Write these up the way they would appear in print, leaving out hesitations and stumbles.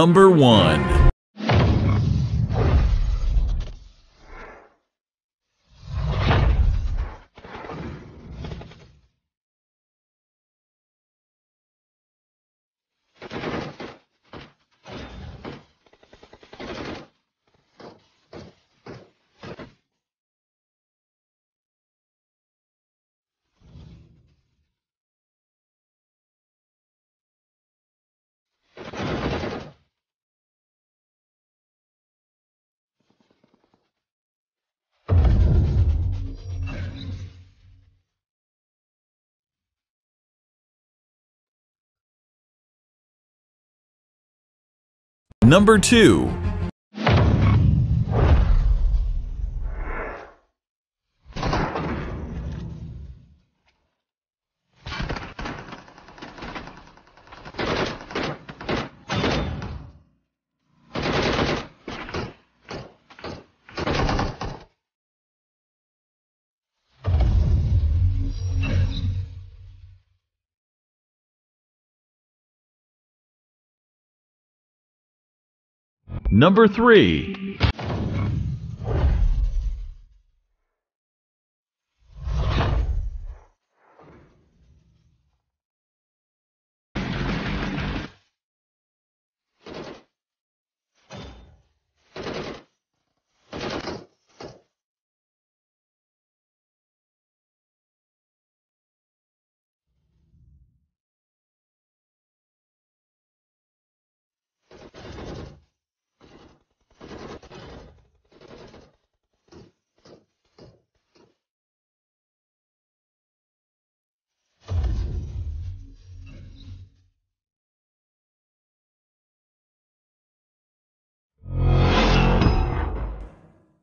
Number 1. Number 2. Number 3.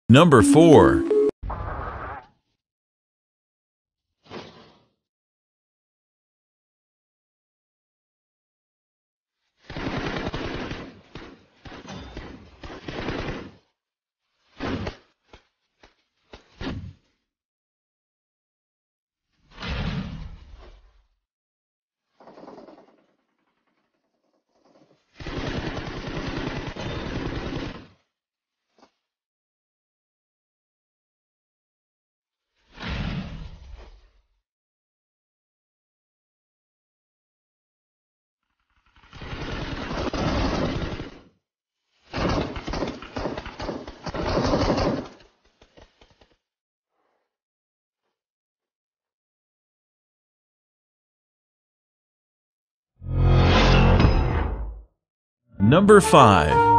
Number 4. Number 5.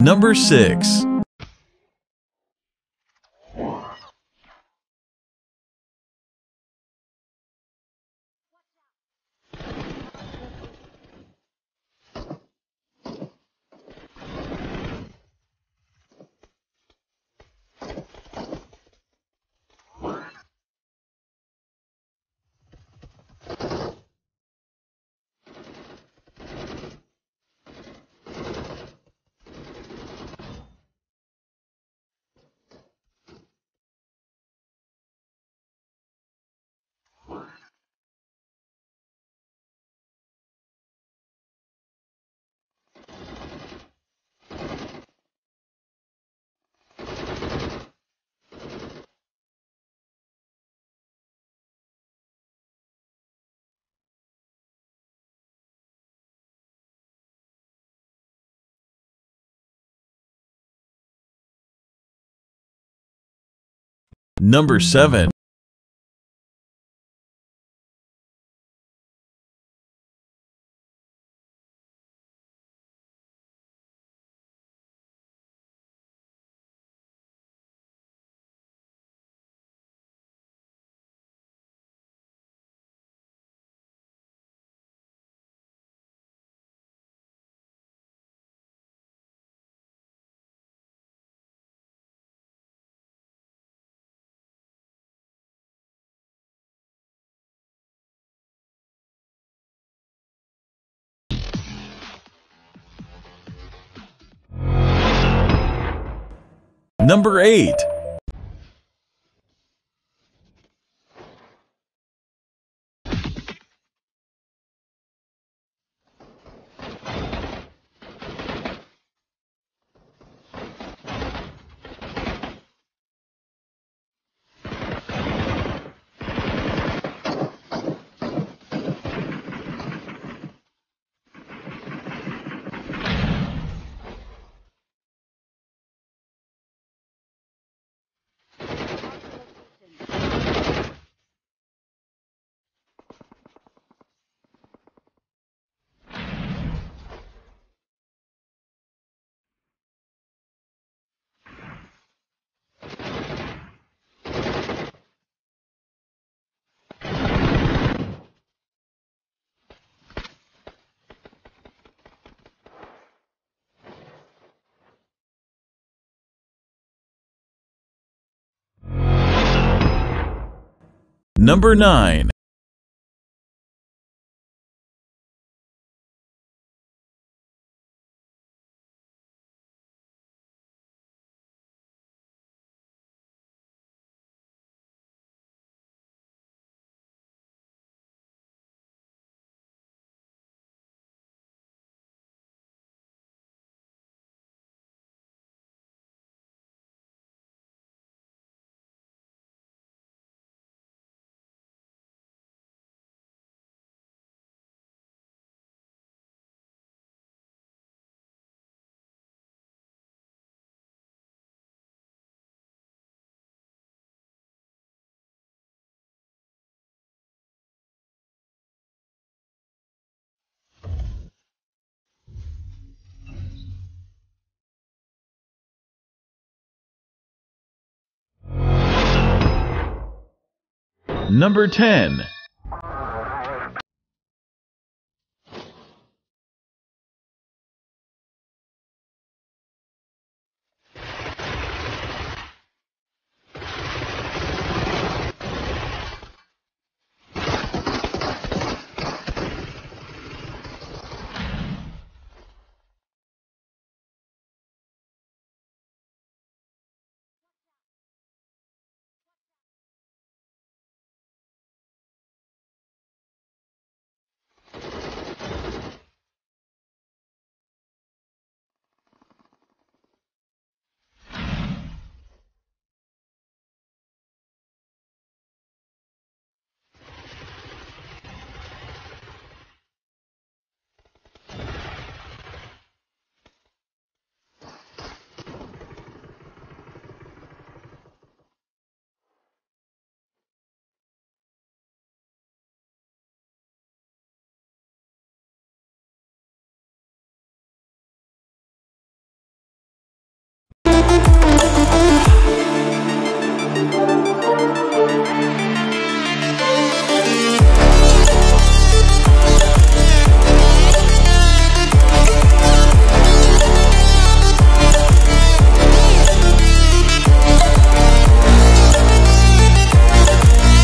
Number 6. Number 7. Number 8. Number 9. Number 10.